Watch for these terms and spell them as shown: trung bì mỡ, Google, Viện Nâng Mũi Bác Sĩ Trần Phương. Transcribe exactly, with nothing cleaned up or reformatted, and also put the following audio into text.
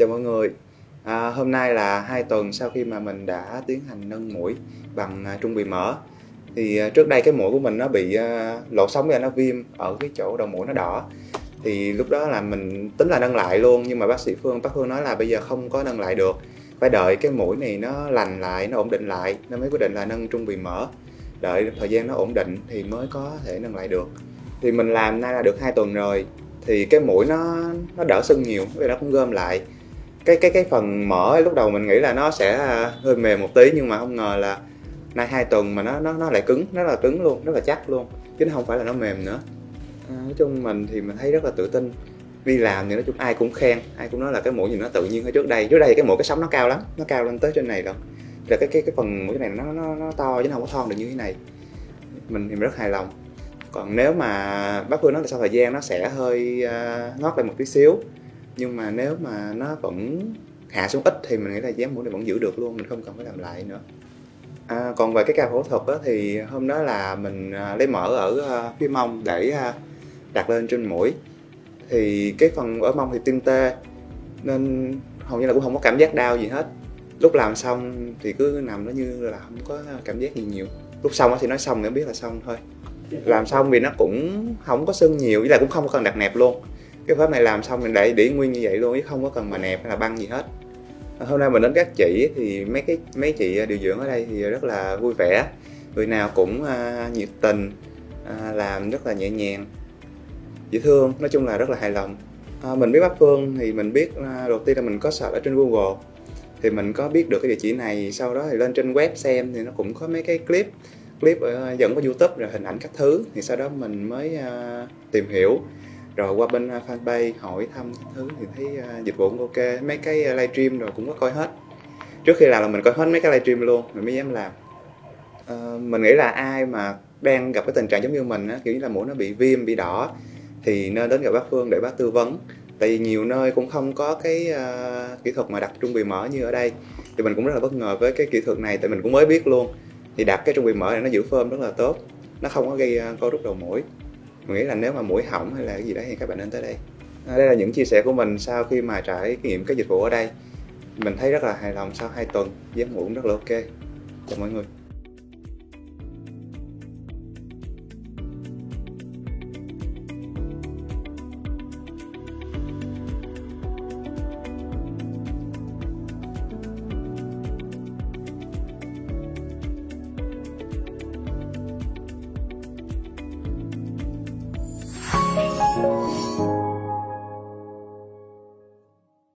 Chào mọi người, à, hôm nay là hai tuần sau khi mà mình đã tiến hành nâng mũi bằng trung bì mở. Thì trước đây cái mũi của mình nó bị lộ sóng ra, nó viêm ở cái chỗ đầu mũi, nó đỏ. Thì lúc đó là mình tính là nâng lại luôn, nhưng mà bác sĩ Phương, bác Phương nói là bây giờ không có nâng lại được, phải đợi cái mũi này nó lành lại, nó ổn định lại, nó mới quyết định là nâng trung bì mở. Đợi thời gian nó ổn định thì mới có thể nâng lại được. Thì mình làm nay là được hai tuần rồi, thì cái mũi nó nó đỡ sưng nhiều, vì nó cũng gom lại. Cái cái cái phần mỡ lúc đầu mình nghĩ là nó sẽ hơi mềm một tí, nhưng mà không ngờ là nay hai tuần mà nó nó nó lại cứng, nó là cứng luôn, rất là chắc luôn, chứ nó không phải là nó mềm nữa. À, nói chung mình thì mình thấy rất là tự tin. Đi làm thì nói chung ai cũng khen, ai cũng nói là cái mũi nhìn nó tự nhiên hơn trước đây. Trước đây cái mũi, cái sóng nó cao lắm, nó cao lên tới trên này rồi. Là cái cái cái phần mũi này nó nó nó to chứ nó không có thon được như thế này. Mình thì mình rất hài lòng. Còn nếu mà bác Phương nói là sau thời gian nó sẽ hơi uh, ngót lại một tí xíu, nhưng mà nếu mà nó vẫn hạ xuống ít thì mình nghĩ là dáng mũi này vẫn giữ được luôn, mình không cần phải làm lại nữa. À, còn về cái ca phẫu thuật á, thì hôm đó là mình lấy mỡ ở phía mông để đặt lên trên mũi. Thì cái phần ở mông thì tiêm tê nên hầu như là cũng không có cảm giác đau gì hết. Lúc làm xong thì cứ nằm nó như là không có cảm giác gì nhiều. Lúc xong thì nói xong để biết là xong thôi. Làm xong thì nó cũng không có sưng nhiều, với lại cũng không cần đặt nẹp luôn. Cái pháp này làm xong mình để để nguyên như vậy luôn, chứ không có cần mà nẹp hay là băng gì hết. Hôm nay mình đến các chị thì mấy cái mấy chị điều dưỡng ở đây thì rất là vui vẻ, người nào cũng uh, nhiệt tình, uh, làm rất là nhẹ nhàng, dễ thương, nói chung là rất là hài lòng. Uh, mình biết bác Phương thì mình biết uh, đầu tiên là mình có search ở trên Google, thì mình có biết được cái địa chỉ này, sau đó thì lên trên web xem thì nó cũng có mấy cái clip clip uh, dẫn qua YouTube rồi hình ảnh các thứ, thì sau đó mình mới uh, tìm hiểu. Rồi qua bên fanpage hỏi thăm thứ thì thấy dịch vụ cũng ok, mấy cái livestream rồi cũng có coi hết. Trước khi làm là mình coi hết mấy cái livestream luôn, mình mới dám làm. À, mình nghĩ là ai mà đang gặp cái tình trạng giống như mình, kiểu như là mũi nó bị viêm, bị đỏ, thì nên đến gặp bác Phương để bác tư vấn. Tại vì nhiều nơi cũng không có cái uh, kỹ thuật mà đặt trung bì mở như ở đây. Thì mình cũng rất là bất ngờ với cái kỹ thuật này, tại mình cũng mới biết luôn. Thì đặt cái trung bì mở này nó giữ phơm rất là tốt, nó không có gây uh, co rút đầu mũi. Mình nghĩ là nếu mà mũi hỏng hay là cái gì đấy thì các bạn nên tới đây. À, đây là những chia sẻ của mình sau khi mà trải nghiệm cái dịch vụ ở đây. Mình thấy rất là hài lòng sau hai tuần, dáng mũi cũng rất là ok. Chào mọi người.